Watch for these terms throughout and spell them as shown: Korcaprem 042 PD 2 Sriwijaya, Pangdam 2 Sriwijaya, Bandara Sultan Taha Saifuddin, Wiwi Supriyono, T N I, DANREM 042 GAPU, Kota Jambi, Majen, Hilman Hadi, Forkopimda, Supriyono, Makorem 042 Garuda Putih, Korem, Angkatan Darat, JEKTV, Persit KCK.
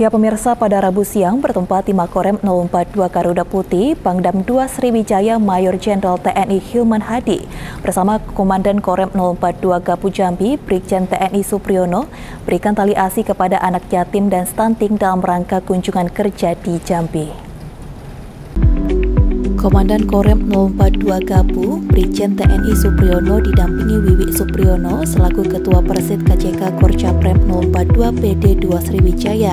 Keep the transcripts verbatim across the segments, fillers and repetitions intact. Ya, pemirsa, pada Rabu siang bertempat di Makorem nol empat dua Garuda Putih, Pangdam dua Sriwijaya Mayor Jenderal T N I Hilman Hadi bersama Komandan Korem nol empat dua Gapu Jambi, Brigjen T N I Supriyono, berikan tali ASI kepada anak yatim dan stunting dalam rangka kunjungan kerja di Jambi. Komandan Korem nol empat dua Gapu, Brigjen T N I Supriyono didampingi Wiwi Supriyono selaku Ketua Persit K C K Korcaprem nol empat dua P D dua Sriwijaya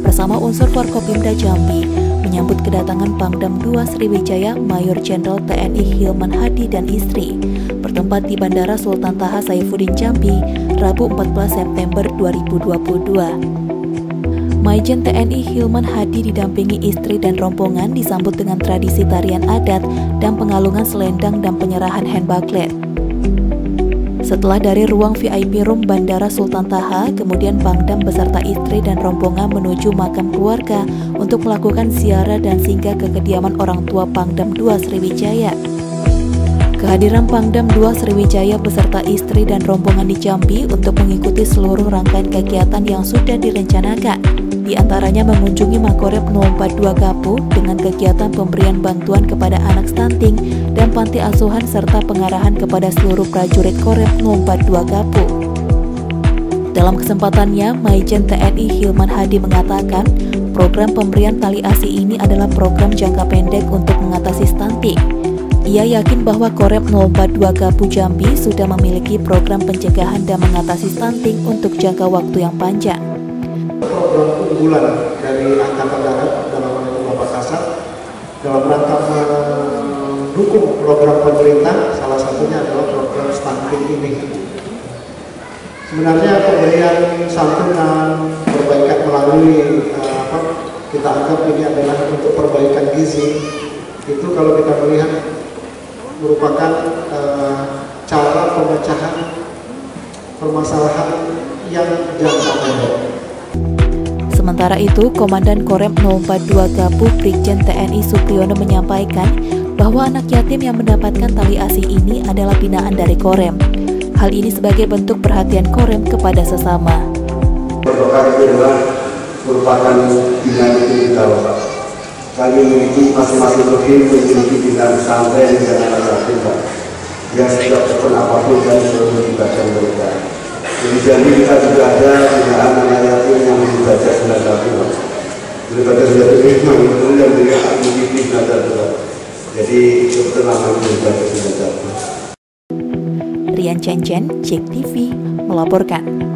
bersama unsur Forkopimda Jambi menyambut kedatangan Pangdam dua Sriwijaya Mayor Jenderal T N I Hilman Hadi dan istri bertempat di Bandara Sultan Taha Saifuddin Jambi, Rabu empat belas September dua ribu dua puluh dua. Majen T N I Hilman Hadi didampingi istri dan rombongan disambut dengan tradisi tarian adat dan pengalungan selendang dan penyerahan handbaklet. Setelah dari ruang V I P Room Bandara Sultan Taha, kemudian Pangdam beserta istri dan rombongan menuju makam keluarga untuk melakukan ziarah dan singgah ke kediaman orang tua Pangdam dua Sriwijaya. Kehadiran Pangdam dua Sriwijaya beserta istri dan rombongan di Jambi untuk mengikuti seluruh rangkaian kegiatan yang sudah direncanakan. Di antaranya mengunjungi Makorem nol empat dua Gapu dengan kegiatan pemberian bantuan kepada anak stunting dan panti asuhan serta pengarahan kepada seluruh prajurit Korem nol empat dua Gapu. Dalam kesempatannya, Maijen T N I Hilman Hadi mengatakan, program pemberian tali ASI ini adalah program jangka pendek untuk mengatasi stunting. Ia yakin bahwa Korem nol empat dua Gapu Jambi sudah memiliki program pencegahan dan mengatasi stunting untuk jangka waktu yang panjang. Program unggulan dari Angkatan Darat dalam hal ini Bapak Kasat dalam rangka mendukung program pemerintah, salah satunya adalah program stunting ini. Sebenarnya pemberian santunan perbaikan melalui apa, kita anggap ini adalah untuk perbaikan gizi, itu kalau kita melihat merupakan e, cara pemecahan permasalahan yang jangka pendek. Sementara itu, Komandan Korem nol empat dua Gapu Brigjen T N I Supriyono menyampaikan bahwa anak yatim yang mendapatkan tali ASI ini adalah binaan dari Korem. Hal ini sebagai bentuk perhatian Korem kepada sesama. Perkara itu adalah merupakan binaan individu. Kami memiliki masing-masing lebih memiliki bidang santai dan anak-anak kita yang setiap tekan apapun dan selalu melibatkan mereka. Jadi jadi kita juga ada binaan anak-anak yang membaca sembilan satu, melibatkan sembilan itu yang mereka memiliki bidang berat. Jadi ketenangan melibatkan sembilan satu. Rian Cenjen, Jek T V melaporkan.